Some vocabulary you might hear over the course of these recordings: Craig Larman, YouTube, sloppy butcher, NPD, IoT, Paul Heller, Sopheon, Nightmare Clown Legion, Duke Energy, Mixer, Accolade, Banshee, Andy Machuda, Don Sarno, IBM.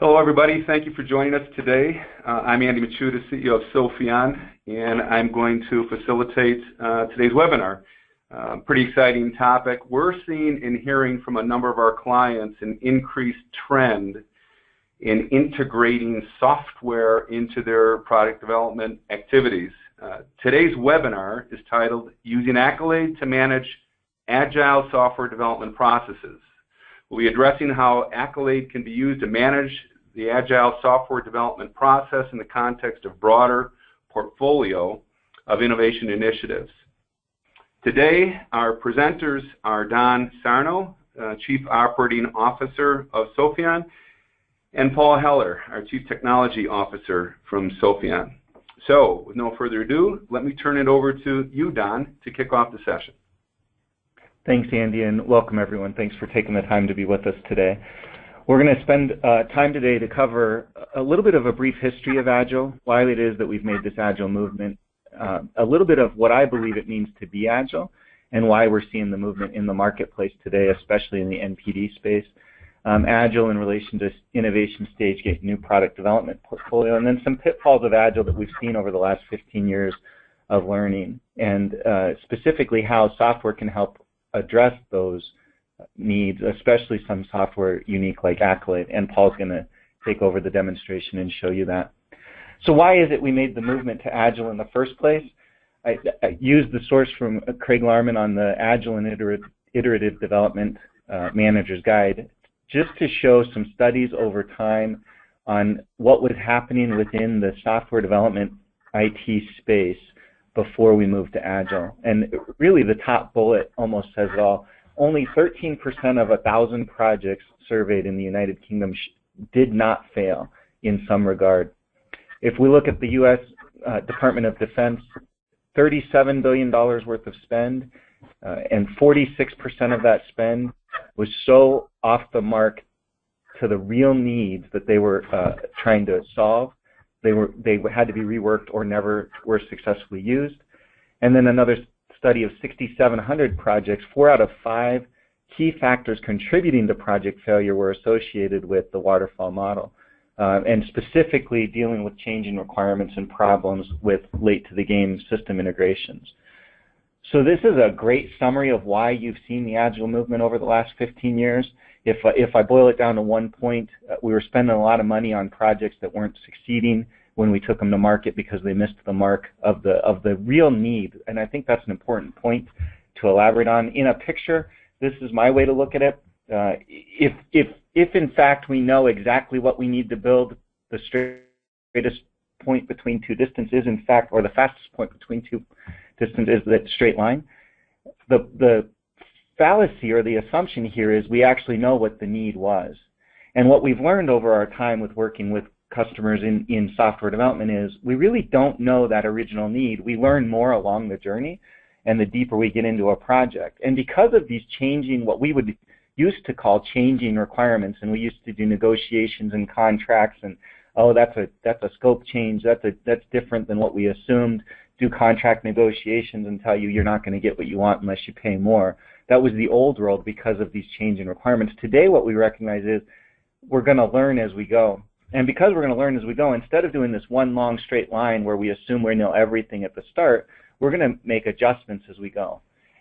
Hello, everybody. Thank you for joining us today. I'm Andy Machuda, CEO of Sopheon, and I'm going to facilitate today's webinar. Pretty exciting topic. We're seeing and hearing from a number of our clients an increased trend in integrating software into their product development activities. Today's webinar is titled, Using Accolade to Manage Agile Software Development Processes. We'll be addressing how Accolade can be used to manage the agile software development process in the context of broader portfolio of innovation initiatives. Today, our presenters are Don Sarno, Chief Operating Officer of Sopheon, and Paul Heller, our Chief Technology Officer from Sopheon. So, with no further ado, let me turn it over to you, Don, to kick off the session. Thanks, Andy, and welcome, everyone. Thanks for taking the time to be with us today. We're going to spend time today to cover a little bit of a brief history of Agile, why it is that we've made this Agile movement, a little bit of what I believe it means to be Agile, and why we're seeing the movement in the marketplace today, especially in the NPD space, Agile in relation to innovation stage gate, new product development portfolio, and then some pitfalls of Agile that we've seen over the last 15 years of learning, and specifically how software can help address those needs, especially some software unique like Accolade, and Paul's going to take over the demonstration and show you that. So why is it we made the movement to Agile in the first place? I used the source from Craig Larman on the Agile and Iterative Development Manager's Guide just to show some studies over time on what was happening within the software development IT space before we moved to Agile. And really the top bullet almost says it all. Only 13% of 1,000 projects surveyed in the United Kingdom did not fail in some regard. If we look at the U.S. Department of Defense, $37 billion worth of spend, and 46% of that spend was so off the mark to the real needs that they were trying to solve. They had to be reworked or never were successfully used. And then another study of 6,700 projects, 4 out of 5 key factors contributing to project failure were associated with the waterfall model, and specifically dealing with changing requirements and problems with late-to-the-game system integrations. So this is a great summary of why you've seen the Agile movement over the last 15 years. If I boil it down to one point, we were spending a lot of money on projects that weren't succeeding when we took them to market because they missed the mark of the real need. And I think that's an important point to elaborate on. In a picture, this is my way to look at it. If in fact we know exactly what we need to build, the straightest point between two distances, in fact, or the fastest point between two distances is that straight line. The fallacy or the assumption here is we actually know what the need was. And what we've learned over our time with working with customers in software development is we really don't know that original need. We learn more along the journey and the deeper we get into a project. And because of these changing, what we would used to call changing requirements, and we used to do negotiations and contracts and, oh, that's a scope change, that's different than what we assumed, do contract negotiations and tell you you're not going to get what you want unless you pay more. That was the old world because of these changing requirements. Today what we recognize is we're going to learn as we go. And because we're going to learn as we go, instead of doing this one long straight line where we assume we know everything at the start, we're going to make adjustments as we go.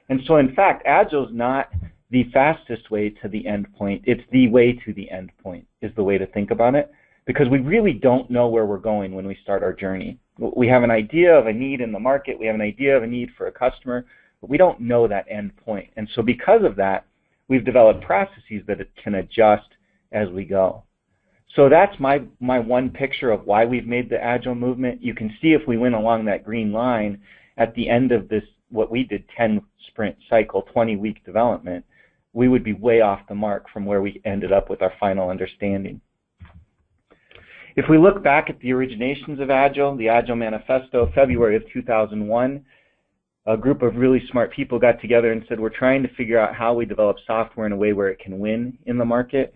And so in fact, Agile is not the fastest way to the end point. It's the way to the end point is the way to think about it, because we really don't know where we're going when we start our journey. We have an idea of a need in the market, we have an idea of a need for a customer, but we don't know that end point. And so because of that, we've developed processes that it can adjust as we go. So that's my one picture of why we've made the Agile movement. You can see if we went along that green line at the end of this, what we did, 10 sprint cycle, 20-week development, we would be way off the mark from where we ended up with our final understanding. If we look back at the originations of Agile, the Agile Manifesto, February of 2001, a group of really smart people got together and said, we're trying to figure out how we develop software in a way where it can win in the market.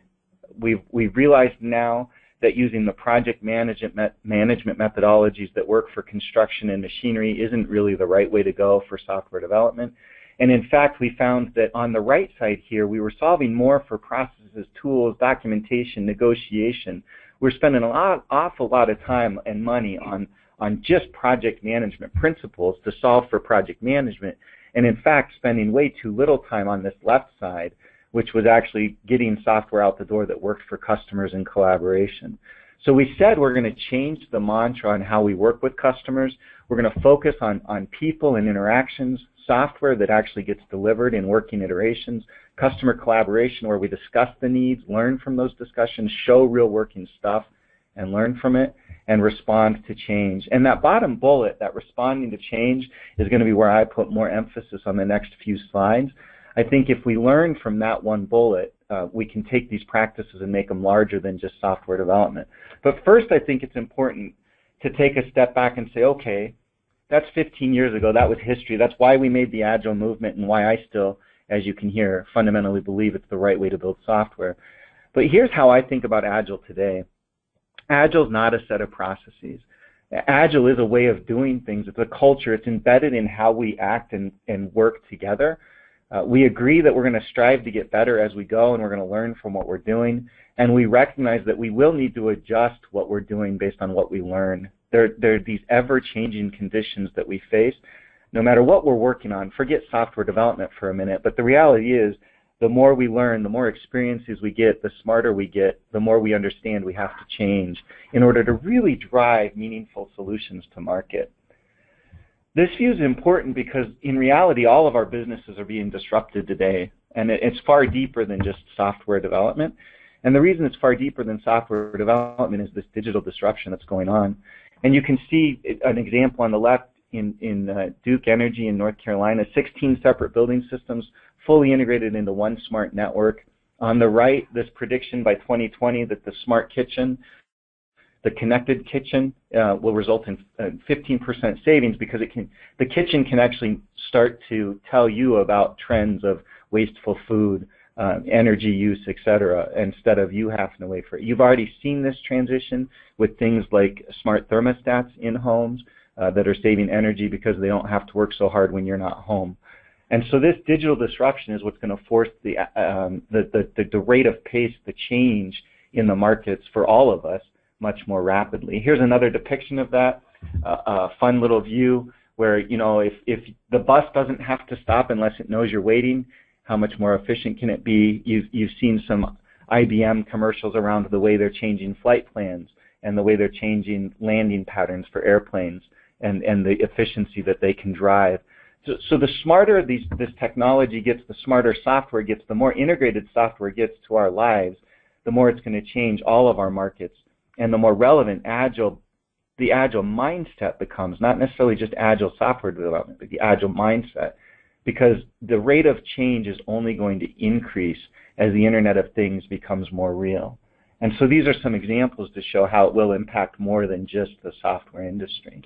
We've realized now that using the project management methodologies that work for construction and machinery isn't really the right way to go for software development. And in fact, we found that on the right side here, we were solving more for processes, tools, documentation, negotiation. We're spending an awful lot of time and money on just project management principles to solve for project management, and in fact, spending way too little time on this left side, which was actually getting software out the door that worked for customers and collaboration. So we said we're going to change the mantra on how we work with customers. We're going to focus on people and interactions, software that actually gets delivered in working iterations, customer collaboration where we discuss the needs, learn from those discussions, show real working stuff and learn from it, and respond to change. And that bottom bullet, that responding to change, is going to be where I put more emphasis on the next few slides. I think if we learn from that one bullet, we can take these practices and make them larger than just software development. But first, I think it's important to take a step back and say, okay, that's 15 years ago. That was history. That's why we made the Agile movement and why I still, as you can hear, fundamentally believe it's the right way to build software. But here's how I think about Agile today. Agile is not a set of processes. Agile is a way of doing things. It's a culture. It's embedded in how we act and work together. We agree that we're going to strive to get better as we go, and we're going to learn from what we're doing, and we recognize that we will need to adjust what we're doing based on what we learn. There are these ever-changing conditions that we face, no matter what we're working on. Forget software development for a minute, but the reality is the more we learn, the more experiences we get, the smarter we get, the more we understand we have to change in order to really drive meaningful solutions to market. This view is important because, in reality, all of our businesses are being disrupted today, and it's far deeper than just software development. And the reason it's far deeper than software development is this digital disruption that's going on. And you can see an example on the left in Duke Energy in North Carolina, 16 separate building systems fully integrated into one smart network. On the right, this prediction by 2020 that the smart kitchen, the connected kitchen, will result in 15% savings because the kitchen can actually start to tell you about trends of wasteful food, energy use, etc., instead of you having to wait for it. You've already seen this transition with things like smart thermostats in homes that are saving energy because they don't have to work so hard when you're not home. And so this digital disruption is what's going to force the rate of pace, the change in the markets for all of us, much more rapidly. Here's another depiction of that, a fun little view where, you know, if the bus doesn't have to stop unless it knows you're waiting, how much more efficient can it be? You've seen some IBM commercials around the way they're changing flight plans and the way they're changing landing patterns for airplanes and the efficiency that they can drive. So the smarter this technology gets, the smarter software gets, the more integrated software gets to our lives, the more it's going to change all of our markets. And the more relevant the Agile mindset becomes, not necessarily just Agile software development, but the Agile mindset, because the rate of change is only going to increase as the Internet of Things becomes more real. And so these are some examples to show how it will impact more than just the software industry.